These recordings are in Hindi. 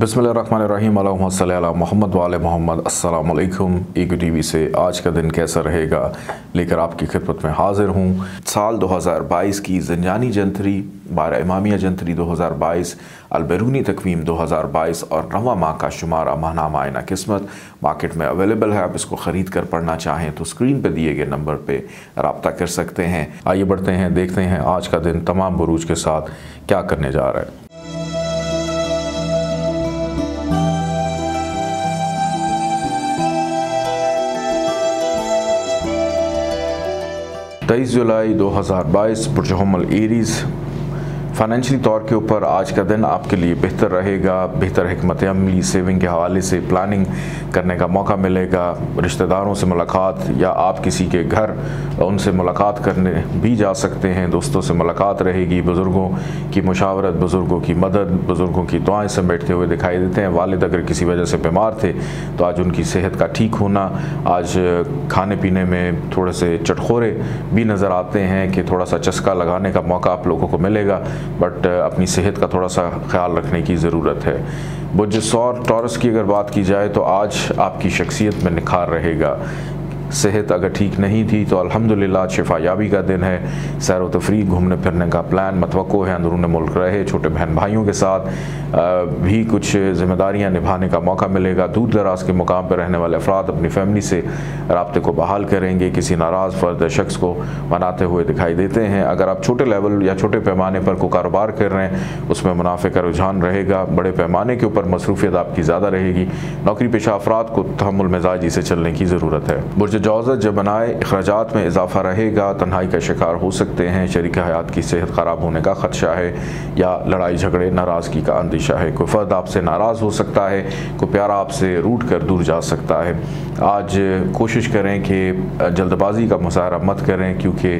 बिस्मिल्लाहिर्रहमानिर्रहीम अला मोहम्मद वाले मोहम्मद। अस्सलाम वालेकुम। AQTV से आज का दिन कैसा रहेगा लेकर आपकी खिदमत में हाजिर हूँ। साल 2022 की ज़िंजानी जंतरी 12 इमामिया जंतरी 2022, अलबरूनी तकवीम 2022 और नवा माह का शुमारा माहनामा आयना किस्मत मार्केट में अवेलेबल है। आप इसको ख़रीद कर पढ़ना चाहें तो स्क्रीन पर दिए गए नंबर पर रब्ता कर सकते हैं। आइए बढ़ते हैं, देखते हैं आज का दिन तमाम बुरूज के साथ क्या करने जा रहा है। जुलाई 2022 पुरजोहमल इरीज़। फाइनेंशियली तौर के ऊपर आज का दिन आपके लिए बेहतर रहेगा। बेहतर हिकमत अमली, सेविंग के हवाले से प्लानिंग करने का मौका मिलेगा। रिश्तेदारों से मुलाकात या आप किसी के घर उनसे मुलाकात करने भी जा सकते हैं। दोस्तों से मुलाकात रहेगी। बुज़ुर्गों की मुशावरत, बुज़ुर्गों की मदद, बुज़ुर्गों की दुआएं समेटते हुए दिखाई देते हैं। वालिद अगर किसी वजह से बीमार थे तो आज उनकी सेहत का ठीक होना। आज खाने पीने में थोड़े से चटखोरे भी नज़र आते हैं कि थोड़ा सा चस्का लगाने का मौका आप लोगों को मिलेगा, बट अपनी सेहत का थोड़ा सा ख्याल रखने की ज़रूरत है। बुध और टॉरस की अगर बात की जाए तो आज आपकी शख्सियत में निखार रहेगा। सेहत अगर ठीक नहीं थी तो अल्हम्दुलिल्लाह शिफायाबी का दिन है। सैर व तफरी, घूमने फिरने का प्लान मतवक़्क़ो है। अंदरून मुल्क रहे, छोटे बहन भाइयों के साथ भी कुछ जिम्मेदारियां निभाने का मौका मिलेगा। दूर दराज के मुकाम पर रहने वाले अफराद अपनी फैमिली से रब्ते को बहाल करेंगे। किसी नाराज़ फर्द या शख्स को मनाते हुए दिखाई देते हैं। अगर आप छोटे लेवल या छोटे पैमाने पर कोई कारोबार कर रहे हैं उसमें मुनाफे का रुझान रहेगा। बड़े पैमाने के ऊपर मसरूफियत आपकी ज़्यादा रहेगी। नौकरी पेशा अफराद को तहमुल मिजाजी से चलने की ज़रूरत है। जौज़त जब बनाए, अखराजात में इजाफा रहेगा। तन्हाई का शिकार हो सकते हैं। शरीक हयात की सेहत ख़राब होने का खदशा है या लड़ाई झगड़े नाराज़गी का अंदेशा है। कोई फर्द आपसे नाराज़ हो सकता है, कोई प्यारा आपसे रूठ कर दूर जा सकता है। आज कोशिश करें कि जल्दबाजी का मुज़ाहरा मत करें, क्योंकि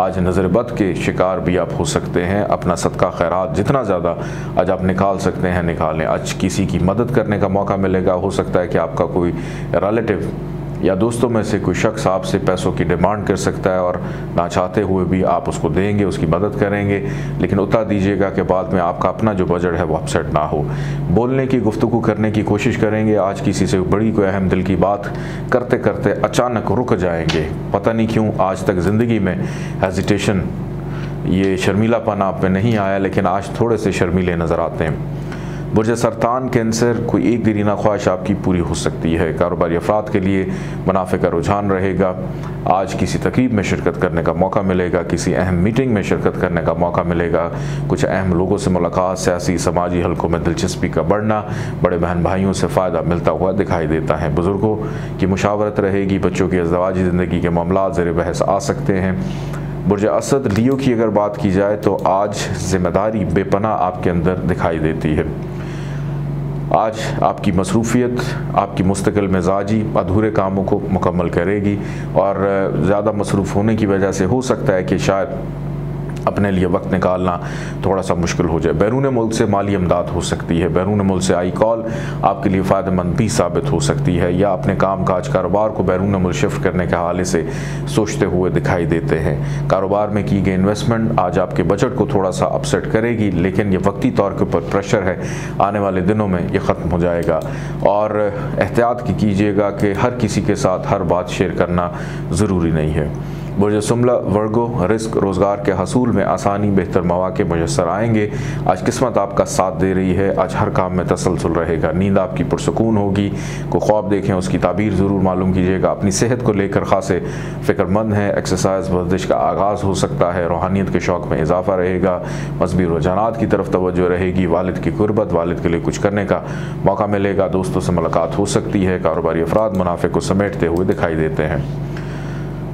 आज नज़रबद के शिकार भी आप हो सकते हैं। अपना सदका खैरात जितना ज़्यादा आज आप निकाल सकते हैं निकालें। आज किसी की मदद करने का मौका मिलेगा। हो सकता है कि आपका कोई रिलेटिव या दोस्तों में से कोई शख्स आपसे पैसों की डिमांड कर सकता है और ना चाहते हुए भी आप उसको देंगे, उसकी मदद करेंगे, लेकिन उतना दीजिएगा कि बाद में आपका अपना जो बजट है वो अपसेट ना हो। बोलने की, गुफ्तगू करने की कोशिश करेंगे। आज किसी से बड़ी कोई अहम दिल की बात करते करते अचानक रुक जाएंगे। पता नहीं क्यों आज तक ज़िंदगी में हेजिटेशन, ये शर्मीलापन आप में नहीं आया, लेकिन आज थोड़े से शर्मीले नज़र आते हैं। बुर्ज सरतान कैंसर, कोई एक दिरीना ख्वाहिश आपकी पूरी हो सकती है। कारोबारी अफराद के लिए मुनाफे का रुझान रहेगा। आज किसी तकरीब में शिरकत करने का मौका मिलेगा। किसी अहम मीटिंग में शिरकत करने का मौका मिलेगा। कुछ अहम लोगों से मुलाकात, सियासी समाजी हलकों में दिलचस्पी का बढ़ना, बड़े बहन भाइयों से फ़ायदा मिलता हुआ दिखाई देता है। बुज़ुर्गों की मुशावरत रहेगी। बच्चों की अज़दवाजी ज़िंदगी के मामला ज़ेर बहस आ सकते हैं। बुर्ज असद लियो की अगर बात की जाए तो आज जिम्मेदारी बेपनाह आपके अंदर दिखाई देती है। आज आपकी मसरूफियत, आपकी मुस्तकिल मिजाजी अधूरे कामों को मुकम्मल करेगी और ज़्यादा मसरूफ़ होने की वजह से हो सकता है कि शायद अपने लिए वक्त निकालना थोड़ा सा मुश्किल हो जाए। बैरून मुल्क से माली इमदाद हो सकती है। बैरून मुल्क से आई कॉल आपके लिए फ़ायदेमंद भी साबित हो सकती है, या अपने काम काज कारोबार को बैरून मुल्क शिफ्ट करने के हवाले से सोचते हुए दिखाई देते हैं। कारोबार में की गई इन्वेस्टमेंट आज आपके बजट को थोड़ा सा अपसेट करेगी, लेकिन ये वक्ती तौर के ऊपर प्रेशर है। आने वाले दिनों में ये ख़त्म हो जाएगा और एहतियात कीजिएगा कि हर किसी के साथ हर बात शेयर करना ज़रूरी नहीं है। बुर्ज सुमला वर्गो, रिस्क रोज़गार के हसूल में आसानी, बेहतर मौके मुयसर आएंगे। आज किस्मत आपका साथ दे रही है। आज हर काम में तसलसल रहेगा। नींद आपकी पुरसकून होगी। कोई ख्वाब देखें उसकी ताबीर ज़रूर मालूम कीजिएगा। अपनी सेहत को लेकर खासे फ़िक्रमंद हैं। एक्सरसाइज, वर्जिश का आगाज़ हो सकता है। रूहानियत के शौक़ में इजाफा रहेगा। मजहबी रुझानात की तरफ तवज्जो रहेगी। वालिद की गुर्बत, वालिद के लिए कुछ करने का मौका मिलेगा। दोस्तों से मुलाकात हो सकती है। कारोबारी अफराद मुनाफे को समेटते हुए दिखाई देते हैं।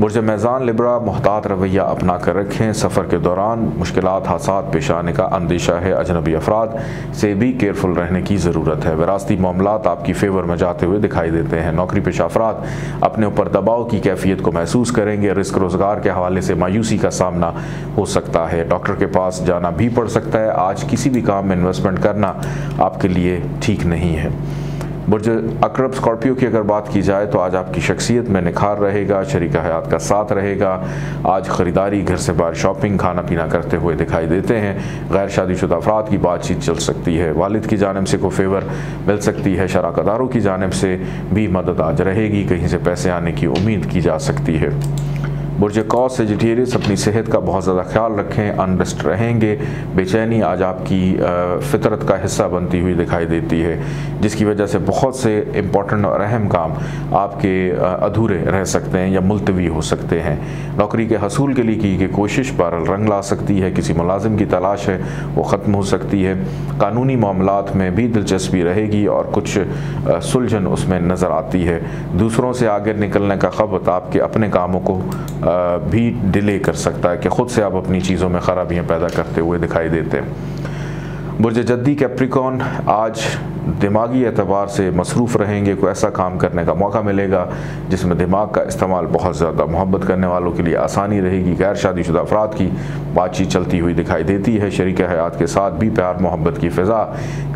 बुर्ज मेज़ान लिब्रा, मोहतात रवैया अपना कर रखें। सफ़र के दौरान मुश्किलात हादसात पेश आने का अंदेशा है। अजनबी अफराद से भी केयरफुल रहने की ज़रूरत है। विरासती मामलात आपकी फ़ेवर में जाते हुए दिखाई देते हैं। नौकरी पेशा अफराद अपने ऊपर दबाव की कैफियत को महसूस करेंगे। रिस्क रोज़गार के हवाले से मायूसी का सामना हो सकता है। डॉक्टर के पास जाना भी पड़ सकता है। आज किसी भी काम में इन्वेस्टमेंट करना आपके लिए ठीक नहीं है। बुर्ज अकरब स्कॉर्पियो की अगर बात की जाए तो आज आपकी शख्सियत में निखार रहेगा, शरीका हयात का साथ रहेगा। आज ख़रीदारी, घर से बाहर शॉपिंग, खाना पीना करते हुए दिखाई देते हैं। गैर शादीशुदा अफराद की बातचीत चल सकती है। वालिद की जानब से को फेवर मिल सकती है। शराकदारों की जानब से भी मदद आज रहेगी। कहीं से पैसे आने की उम्मीद की जा सकती है। बुर्ज कौस सेजिटेरियस अपनी सेहत का बहुत ज़्यादा ख्याल रखें, अनरेस्ट रहेंगे। बेचैनी आज आपकी फितरत का हिस्सा बनती हुई दिखाई देती है, जिसकी वजह से बहुत से इम्पोर्टेंट और अहम काम आपके अधूरे रह सकते हैं या मुल्तवी हो सकते हैं। नौकरी के हसूल के लिए की गई कोशिश बहरहाल रंग ला सकती है। किसी मुलाजिम की तलाश है वो ख़त्म हो सकती है। कानूनी मामलात में भी दिलचस्पी रहेगी और कुछ सुलझन उसमें नज़र आती है। दूसरों से आगे निकलने का खबत आपके अपने कामों को भी डिले कर सकता है कि ख़ुद से आप अपनी चीज़ों में ख़राबियाँ पैदा करते हुए दिखाई देते हैं। बुर्ज जद्दी कैप्रिकॉर्न आज दिमागी एतबार से मसरूफ़ रहेंगे। कोई ऐसा काम करने का मौका मिलेगा जिसमें दिमाग का इस्तेमाल बहुत ज़्यादा मोहब्बत करने वालों के लिए आसानी रहेगी। गैर शादीशुदा अफराद की बातचीत चलती हुई दिखाई देती है। शरीक हयात के साथ भी प्यार मोहब्बत की फ़िज़ा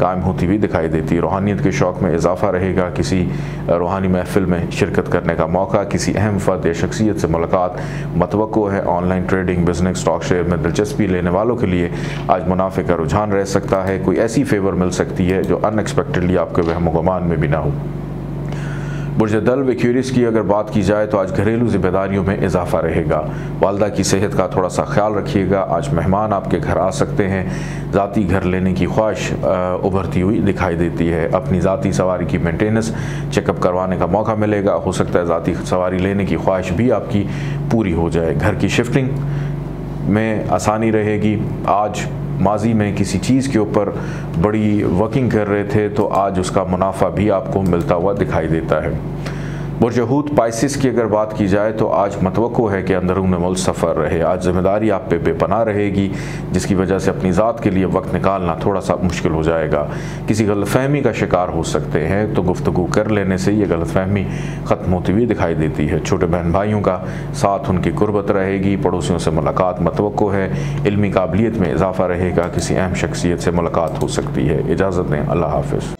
कायम होती हुई दिखाई देती है। रूहानियत के शौक़ में इजाफ़ा रहेगा। किसी रूहानी महफिल में शिरकत करने का मौका, किसी अहम फर्द या शख्सियत से मुलाकात मतवक़्क़ो है। Online trading, business, stock share में दिलचस्पी लेने वालों के लिए आज मुनाफे का रुझान रह सकता है। कोई ऐसी फेवर मिल सकती है जो अनएक्सपेक्टेड आपके वहमगुमान में भी ना हो। बुर्ज दल्व एक्वेरियस की अगर बात की जाए तो आज घरेलू जिम्मेदारियों में इजाफा रहेगा। वालदा की सेहत का थोड़ा सा ख्याल रखिएगा। आज मेहमान आपके घर आ सकते हैं। ज़ाती घर लेने की ख्वाहिश उभरती हुई दिखाई देती है। अपनी ज़ाती सवारी की मेंटेनेंस चेकअप करवाने का मौका मिलेगा। हो सकता है ज़ाती सवारी लेने की ख्वाहिश भी आपकी पूरी हो जाए। घर की शिफ्टिंग में आसानी रहेगी। आज माजी में किसी चीज़ के ऊपर बड़ी वर्किंग कर रहे थे तो आज उसका मुनाफा भी आपको मिलता हुआ दिखाई देता है। बुर्ज हूत पाइसिस की अगर बात की जाए तो आज मतवक़्क़ो है कि अंदरून मुल्क सफ़र रहे। आज जिम्मेदारी आप पे बेपनाह रहेगी, जिसकी वजह से अपनी ज़ात के लिए वक्त निकालना थोड़ा सा मुश्किल हो जाएगा। किसी गलतफहमी का शिकार हो सकते हैं तो गुफ्तगू कर लेने से ये गलतफहमी ख़त्म होती हुई दिखाई देती है। छोटे बहन भाइयों का साथ, उनकी गुर्बत रहेगी। पड़ोसियों से मुलाकात मतवक़्क़ो है। इल्मी काबिलियत में इजाफ़ा रहेगा। किसी अहम शख्सियत से मुलाकात हो सकती है। इजाज़त दें, अल्लाह हाफ़िज़।